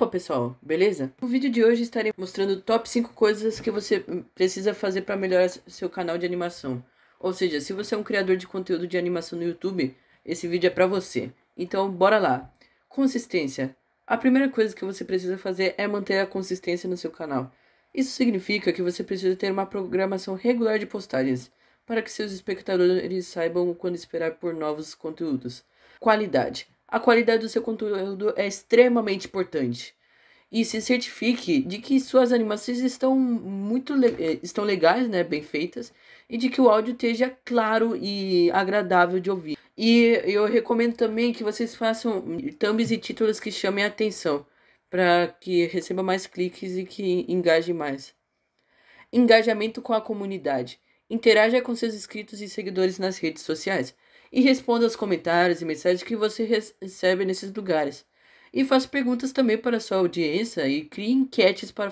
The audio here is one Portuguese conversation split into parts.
Opa pessoal, beleza? No vídeo de hoje estarei mostrando top 5 coisas que você precisa fazer para melhorar seu canal de animação. Ou seja, se você é um criador de conteúdo de animação no YouTube, esse vídeo é para você. Então bora lá! Consistência. A primeira coisa que você precisa fazer é manter a consistência no seu canal. Isso significa que você precisa ter uma programação regular de postagens, para que seus espectadores saibam quando esperar por novos conteúdos. Qualidade. A qualidade do seu conteúdo é extremamente importante. E se certifique de que suas animações estão estão legais, né, bem feitas, e de que o áudio esteja claro e agradável de ouvir. E eu recomendo também que vocês façam thumbs e títulos que chamem a atenção, para que receba mais cliques e que engaje mais. Engajamento com a comunidade. Interaja com seus inscritos e seguidores nas redes sociais. E responda aos comentários e mensagens que você recebe nesses lugares. E faça perguntas também para sua audiência e crie enquetes para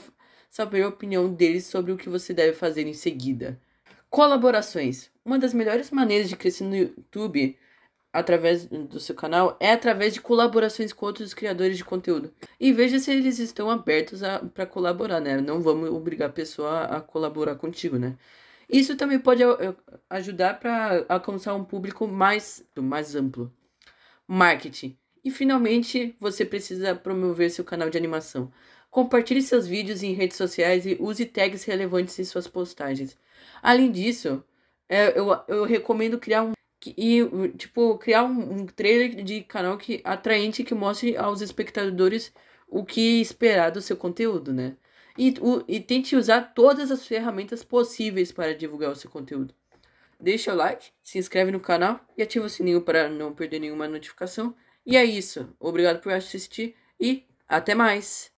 saber a opinião deles sobre o que você deve fazer em seguida. Colaborações. Uma das melhores maneiras de crescer no YouTube através do seu canal é através de colaborações com outros criadores de conteúdo. E veja se eles estão abertos para colaborar, né? Não vamos obrigar a pessoa a colaborar contigo, né? Isso também pode ajudar para alcançar um público mais amplo. Marketing. E finalmente, você precisa promover seu canal de animação. Compartilhe seus vídeos em redes sociais e use tags relevantes em suas postagens. Além disso, eu recomendo criar um trailer de canal atraente que mostre aos espectadores o que esperar do seu conteúdo, né? E tente usar todas as ferramentas possíveis para divulgar o seu conteúdo. Deixa o like, se inscreve no canal e ativa o sininho para não perder nenhuma notificação. E é isso. Obrigado por assistir e até mais!